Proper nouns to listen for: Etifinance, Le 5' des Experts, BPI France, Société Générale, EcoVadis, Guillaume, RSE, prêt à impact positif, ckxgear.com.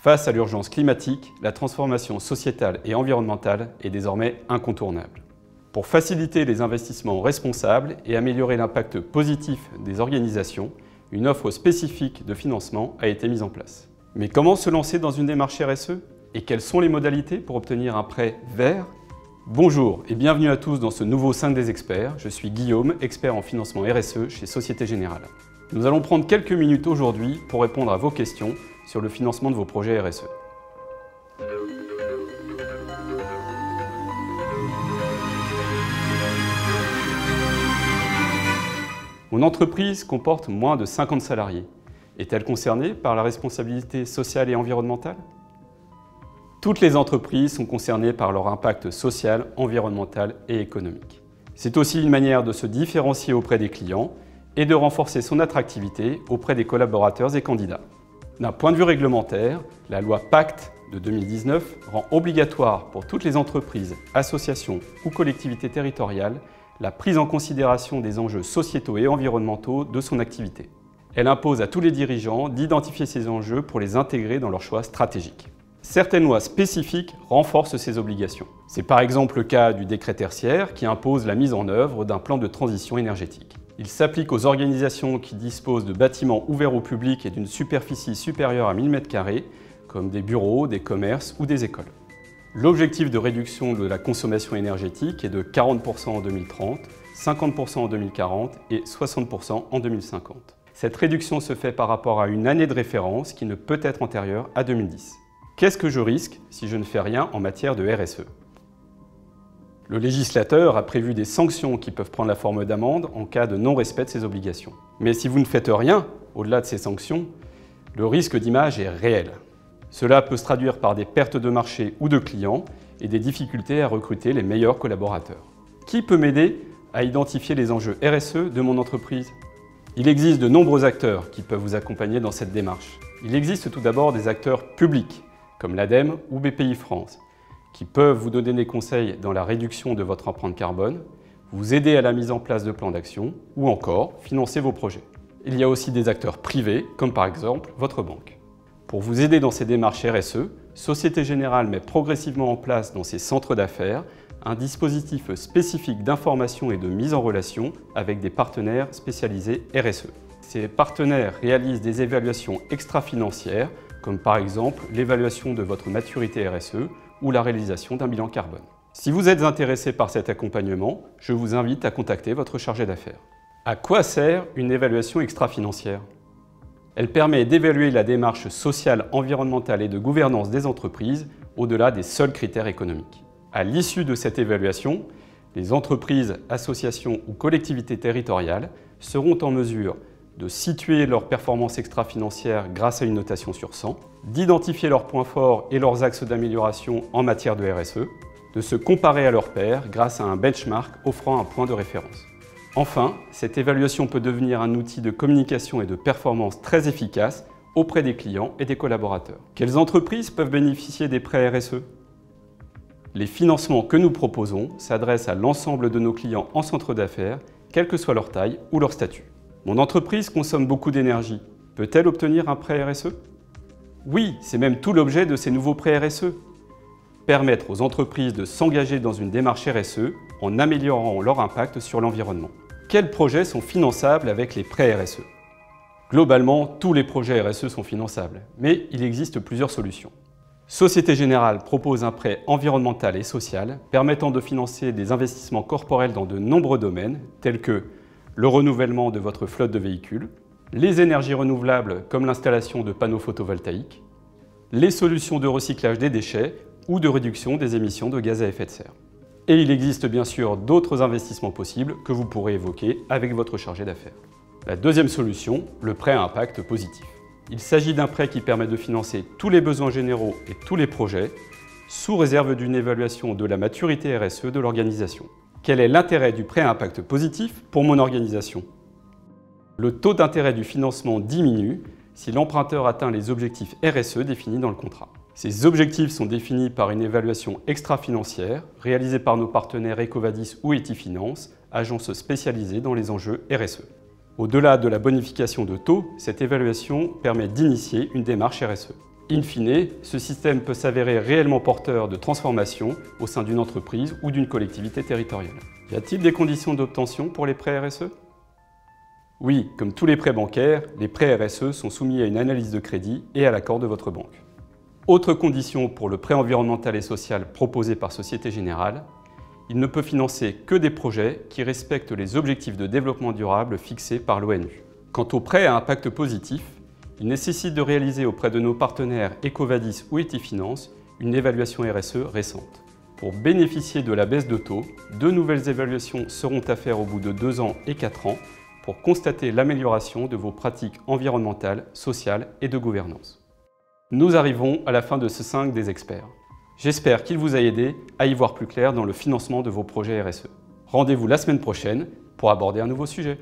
Face à l'urgence climatique, la transformation sociétale et environnementale est désormais incontournable. Pour faciliter les investissements responsables et améliorer l'impact positif des organisations, une offre spécifique de financement a été mise en place. Mais comment se lancer dans une démarche RSE? Et quelles sont les modalités pour obtenir un prêt vert? Bonjour et bienvenue à tous dans ce nouveau 5 des experts. Je suis Guillaume, expert en financement RSE chez Société Générale. Nous allons prendre quelques minutes aujourd'hui pour répondre à vos questions sur le financement de vos projets RSE. Mon entreprise comporte moins de 50 salariés. Est-elle concernée par la responsabilité sociale et environnementale? Toutes les entreprises sont concernées par leur impact social, environnemental et économique. C'est aussi une manière de se différencier auprès des clients et de renforcer son attractivité auprès des collaborateurs et candidats. D'un point de vue réglementaire, la loi Pacte de 2019 rend obligatoire pour toutes les entreprises, associations ou collectivités territoriales la prise en considération des enjeux sociétaux et environnementaux de son activité. Elle impose à tous les dirigeants d'identifier ces enjeux pour les intégrer dans leurs choix stratégiques. Certaines lois spécifiques renforcent ces obligations. C'est par exemple le cas du décret tertiaire qui impose la mise en œuvre d'un plan de transition énergétique. Il s'applique aux organisations qui disposent de bâtiments ouverts au public et d'une superficie supérieure à 1000 m², comme des bureaux, des commerces ou des écoles. L'objectif de réduction de la consommation énergétique est de 40% en 2030, 50% en 2040 et 60% en 2050. Cette réduction se fait par rapport à une année de référence qui ne peut être antérieure à 2010. Qu'est-ce que je risque si je ne fais rien en matière de RSE? Le législateur a prévu des sanctions qui peuvent prendre la forme d'amendes en cas de non-respect de ces obligations. Mais si vous ne faites rien, au-delà de ces sanctions, le risque d'image est réel. Cela peut se traduire par des pertes de marché ou de clients et des difficultés à recruter les meilleurs collaborateurs. Qui peut m'aider à identifier les enjeux RSE de mon entreprise? Il existe de nombreux acteurs qui peuvent vous accompagner dans cette démarche. Il existe tout d'abord des acteurs publics, comme l'ADEME ou BPI France, qui peuvent vous donner des conseils dans la réduction de votre empreinte carbone, vous aider à la mise en place de plans d'action ou encore financer vos projets. Il y a aussi des acteurs privés, comme par exemple votre banque. Pour vous aider dans ces démarches RSE, Société Générale met progressivement en place dans ses centres d'affaires un dispositif spécifique d'information et de mise en relation avec des partenaires spécialisés RSE. Ces partenaires réalisent des évaluations extra-financières comme par exemple l'évaluation de votre maturité RSE ou la réalisation d'un bilan carbone. Si vous êtes intéressé par cet accompagnement, je vous invite à contacter votre chargé d'affaires. À quoi sert une évaluation extra-financière? Elle permet d'évaluer la démarche sociale, environnementale et de gouvernance des entreprises au-delà des seuls critères économiques. À l'issue de cette évaluation, les entreprises, associations ou collectivités territoriales seront en mesure de situer leur performance extra-financière grâce à une notation sur 100, d'identifier leurs points forts et leurs axes d'amélioration en matière de RSE, de se comparer à leurs pairs grâce à un benchmark offrant un point de référence. Enfin, cette évaluation peut devenir un outil de communication et de performance très efficace auprès des clients et des collaborateurs. Quelles entreprises peuvent bénéficier des prêts RSE? Les financements que nous proposons s'adressent à l'ensemble de nos clients en centre d'affaires, quelle que soit leur taille ou leur statut. Mon entreprise consomme beaucoup d'énergie. Peut-elle obtenir un prêt RSE? Oui, c'est même tout l'objet de ces nouveaux prêts RSE. Permettre aux entreprises de s'engager dans une démarche RSE en améliorant leur impact sur l'environnement. Quels projets sont finançables avec les prêts RSE? Globalement, tous les projets RSE sont finançables, mais il existe plusieurs solutions. Société Générale propose un prêt environnemental et social permettant de financer des investissements corporels dans de nombreux domaines, tels que le renouvellement de votre flotte de véhicules, les énergies renouvelables comme l'installation de panneaux photovoltaïques, les solutions de recyclage des déchets ou de réduction des émissions de gaz à effet de serre. Et il existe bien sûr d'autres investissements possibles que vous pourrez évoquer avec votre chargé d'affaires. La deuxième solution, le prêt à impact positif. Il s'agit d'un prêt qui permet de financer tous les besoins généraux et tous les projets, sous réserve d'une évaluation de la maturité RSE de l'organisation. Quel est l'intérêt du prêt à impact positif pour mon organisation? Le taux d'intérêt du financement diminue si l'emprunteur atteint les objectifs RSE définis dans le contrat. Ces objectifs sont définis par une évaluation extra-financière réalisée par nos partenaires EcoVadis ou Etifinance, agences spécialisées dans les enjeux RSE. Au-delà de la bonification de taux, cette évaluation permet d'initier une démarche RSE. In fine, ce système peut s'avérer réellement porteur de transformation au sein d'une entreprise ou d'une collectivité territoriale. Y a-t-il des conditions d'obtention pour les prêts RSE? Oui, comme tous les prêts bancaires, les prêts RSE sont soumis à une analyse de crédit et à l'accord de votre banque. Autre condition pour le prêt environnemental et social proposé par Société Générale, il ne peut financer que des projets qui respectent les objectifs de développement durable fixés par l'ONU. Quant aux prêts à impact positif, il nécessite de réaliser auprès de nos partenaires EcoVadis ou Etifinance une évaluation RSE récente. Pour bénéficier de la baisse de taux, deux nouvelles évaluations seront à faire au bout de 2 ans et 4 ans pour constater l'amélioration de vos pratiques environnementales, sociales et de gouvernance. Nous arrivons à la fin de ce 5 des experts. J'espère qu'il vous a aidé à y voir plus clair dans le financement de vos projets RSE. Rendez-vous la semaine prochaine pour aborder un nouveau sujet.